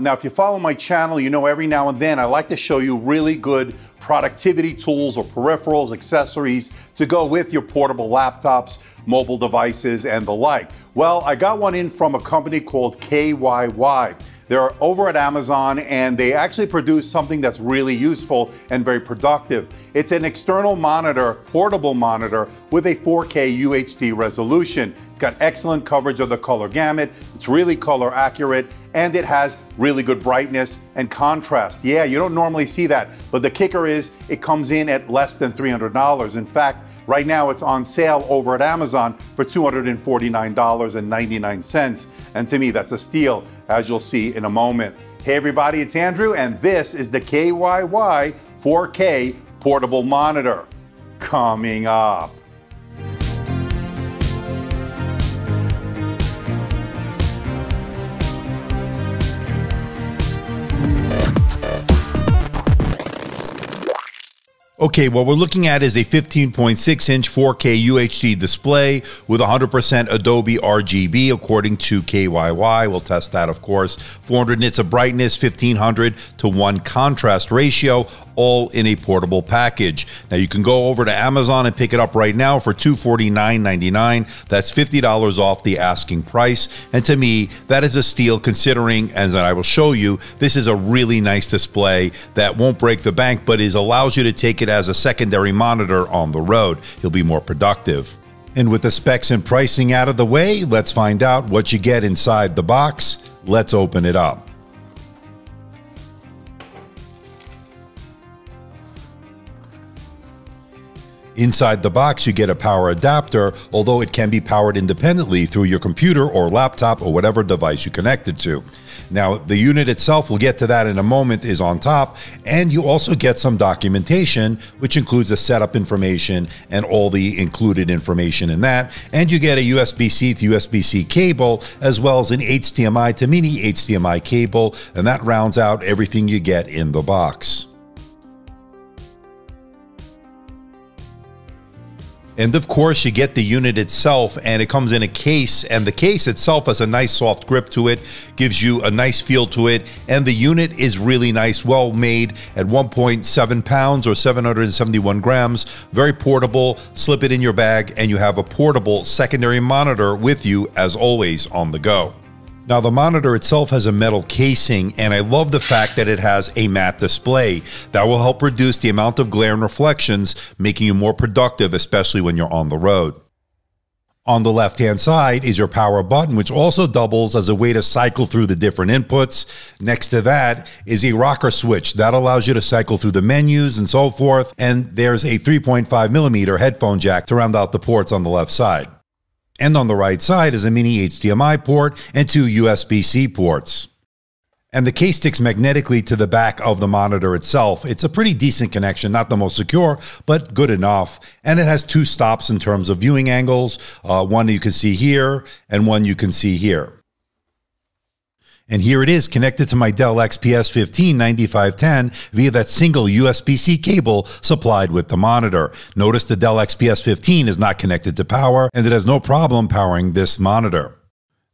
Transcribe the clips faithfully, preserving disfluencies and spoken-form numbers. Now, if you follow my channel, you know every now and then I like to show you really good productivity tools or peripherals, accessories to go with your portable laptops, mobile devices, and the like. Well, I got one in from a company called K Y Y. They're over at Amazon, and they actually produce something that's really useful and very productive. It's an external monitor, portable monitor, with a four K U H D resolution. It's got excellent coverage of the color gamut, it's really color accurate, and it has really good brightness and contrast. Yeah, you don't normally see that, but the kicker is it comes in at less than three hundred dollars. In fact, right now it's on sale over at Amazon for two hundred forty-nine dollars and ninety-nine cents. And to me, that's a steal, as you'll see in a moment. Hey everybody, it's Andrew, and this is the K Y Y four K portable monitor. Coming up. Okay, what we're looking at is a fifteen point six inch four K U H D display with one hundred percent Adobe R G B according to K Y Y. We'll test that, of course. four hundred nits of brightness, fifteen hundred to one contrast ratio, all in a portable package. Now, you can go over to Amazon and pick it up right now for two hundred forty-nine ninety-nine. That's fifty dollars off the asking price. And to me, that is a steal considering, as I will show you, this is a really nice display that won't break the bank, but is allows you to take it as a secondary monitor on the road. You'll be more productive. And with the specs and pricing out of the way, let's find out what you get inside the box. Let's open it up. Inside the box, you get a power adapter, although it can be powered independently through your computer or laptop or whatever device you connect it to. Now, the unit itself, we'll get to that in a moment, is on top, and you also get some documentation, which includes the setup information and all the included information in that. And you get a U S B C to U S B C cable, as well as an H D M I to mini H D M I cable, and that rounds out everything you get in the box. And of course, you get the unit itself, and it comes in a case, and the case itself has a nice soft grip to it, gives you a nice feel to it, and the unit is really nice, well made at one point seven pounds or seven hundred seventy-one grams, very portable. Slip it in your bag and you have a portable secondary monitor with you, as always, on the go. Now, the monitor itself has a metal casing, and I love the fact that it has a matte display. That will help reduce the amount of glare and reflections, making you more productive, especially when you're on the road. On the left-hand side is your power button, which also doubles as a way to cycle through the different inputs. Next to that is a rocker switch. That allows you to cycle through the menus and so forth. And there's a three point five millimeter headphone jack to round out the ports on the left side. And on the right side is a mini H D M I port and two U S B C ports. And the case sticks magnetically to the back of the monitor itself. It's a pretty decent connection, not the most secure, but good enough. And it has two stops in terms of viewing angles, uh, one you can see here and one you can see here. And here it is connected to my Dell X P S fifteen ninety-five ten via that single U S B C cable supplied with the monitor. Notice the Dell X P S fifteen is not connected to power, and it has no problem powering this monitor.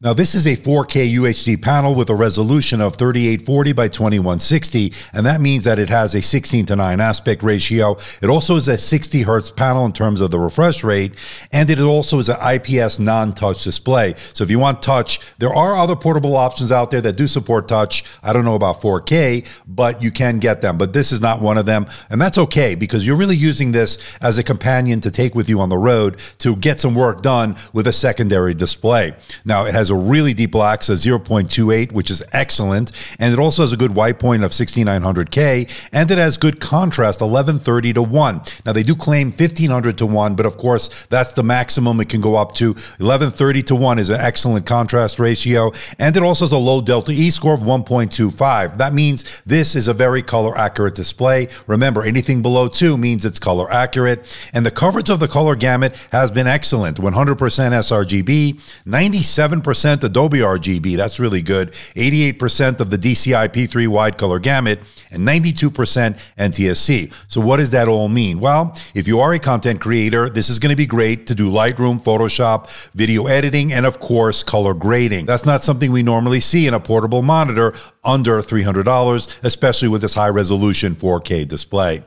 Now, this is a four K U H D panel with a resolution of thirty-eight forty by twenty-one sixty, and that means that it has a sixteen to nine aspect ratio. It also is a sixty hertz panel in terms of the refresh rate, and it also is an I P S non-touch display. So if you want touch, there are other portable options out there that do support touch. I don't know about four K, but you can get them. But this is not one of them, and that's okay, because you're really using this as a companion to take with you on the road to get some work done with a secondary display. Now, it has a a really deep black, so zero point two eight, which is excellent, and it also has a good white point of sixty-nine hundred K, and it has good contrast, eleven thirty to one. Now, they do claim fifteen hundred to one, but of course that's the maximum it can go up to. Eleven thirty to one is an excellent contrast ratio, and it also has a low delta E score of one point two five. That means this is a very color accurate display. Remember, anything below two means it's color accurate, and the coverage of the color gamut has been excellent. One hundred percent sRGB, ninety-seven percent ninety-nine percent Adobe R G B, that's really good, eighty-eight percent of the D C I P three wide color gamut, and ninety-two percent N T S C. So what does that all mean? Well, if you are a content creator, this is going to be great to do Lightroom, Photoshop, video editing, and of course, color grading. That's not something we normally see in a portable monitor under three hundred dollars, especially with this high resolution four K display.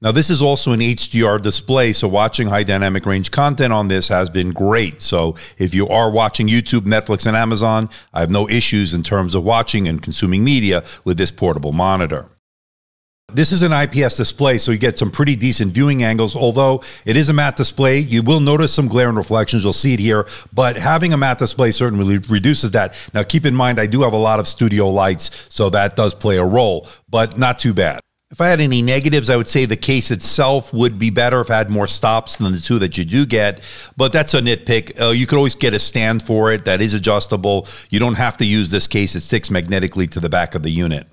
Now, this is also an H D R display, so watching high dynamic range content on this has been great. So if you are watching YouTube, Netflix, and Amazon, I have no issues in terms of watching and consuming media with this portable monitor. This is an I P S display, so you get some pretty decent viewing angles. Although it is a matte display, you will notice some glare and reflections. You'll see it here, but having a matte display certainly reduces that. Now, keep in mind, I do have a lot of studio lights, so that does play a role, but not too bad. If I had any negatives, I would say the case itself would be better if I had more stops than the two that you do get, but that's a nitpick. Uh, you could always get a stand for it that is adjustable. You don't have to use this case. It sticks magnetically to the back of the unit.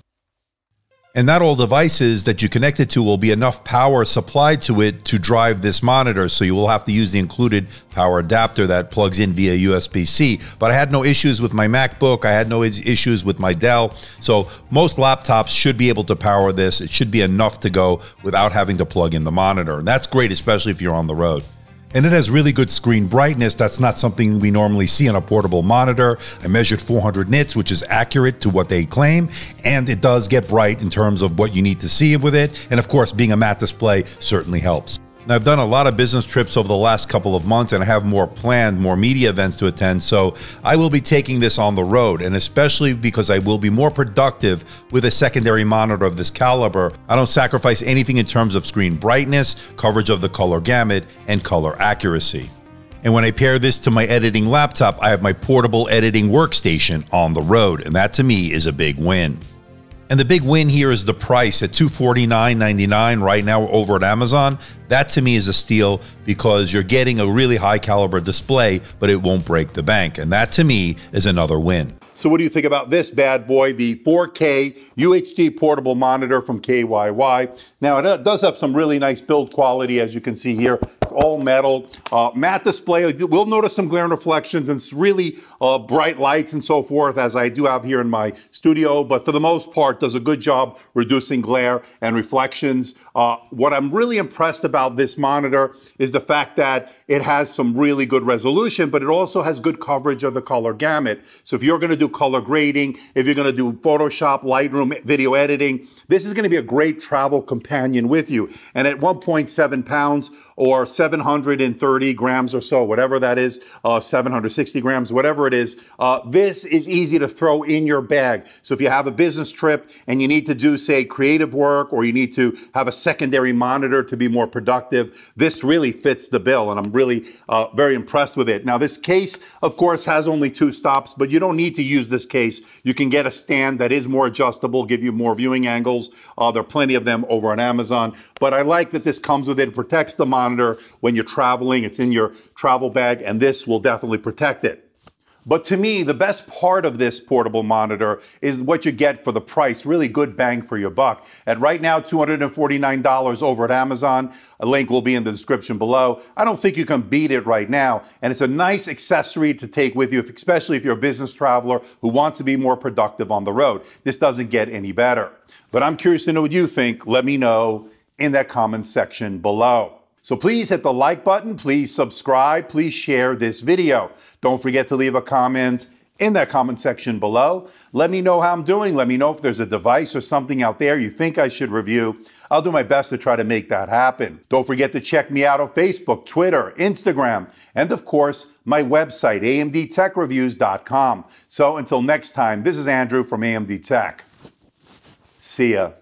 And not all devices that you connect it to will be enough power supplied to it to drive this monitor, so you will have to use the included power adapter that plugs in via U S B C. But I had no issues with my MacBook, I had no issues with my Dell, so most laptops should be able to power this. It should be enough to go without having to plug in the monitor, and that's great, especially if you're on the road. And it has really good screen brightness. That's not something we normally see on a portable monitor. I measured four hundred nits, which is accurate to what they claim. And it does get bright in terms of what you need to see with it. And of course, being a matte display certainly helps. Now, I've done a lot of business trips over the last couple of months, and I have more planned, more media events to attend. So I will be taking this on the road, and especially because I will be more productive with a secondary monitor of this caliber. I don't sacrifice anything in terms of screen brightness, coverage of the color gamut, and color accuracy. And when I pair this to my editing laptop, I have my portable editing workstation on the road, and that to me is a big win. And the big win here is the price at two hundred forty-nine ninety-nine right now over at Amazon. That to me is a steal because you're getting a really high caliber display, but it won't break the bank. And that to me is another win. So what do you think about this bad boy, the four K U H D portable monitor from K Y Y? Now, it does have some really nice build quality, as you can see here. It's all metal, uh, matte display. We'll notice some glare and reflections and it's really uh, bright lights and so forth, as I do have here in my studio. But for the most part, does a good job reducing glare and reflections. Uh, what I'm really impressed about this monitor is the fact that it has some really good resolution, but it also has good coverage of the color gamut. So if you're going to do color grading, if you're going to do Photoshop, Lightroom, video editing, this is going to be a great travel companion with you. And at one point seven pounds or seven hundred thirty grams or so, whatever that is, uh, seven hundred sixty grams, whatever it is, uh, this is easy to throw in your bag. So if you have a business trip and you need to do, say, creative work, or you need to have a secondary monitor to be more productive, this really fits the bill, and I'm really uh, very impressed with it. Now, this case, of course, has only two stops, but you don't need to use this case. You can get a stand that is more adjustable, give you more viewing angles. Uh, there are plenty of them over on Amazon, but I like that this comes with it. It protects the monitor when you're traveling. It's in your travel bag, and this will definitely protect it. But to me, the best part of this portable monitor is what you get for the price. Really good bang for your buck. At right now, two hundred forty-nine dollars over at Amazon. A link will be in the description below. I don't think you can beat it right now. And it's a nice accessory to take with you, especially if you're a business traveler who wants to be more productive on the road. This doesn't get any better. But I'm curious to know what you think. Let me know in that comment section below. So please hit the like button, please subscribe, please share this video. Don't forget to leave a comment in that comment section below. Let me know how I'm doing. Let me know if there's a device or something out there you think I should review. I'll do my best to try to make that happen. Don't forget to check me out on Facebook, Twitter, Instagram, and of course, my website, A M D tech reviews dot com. So until next time, this is Andrew from A M D Tech. See ya.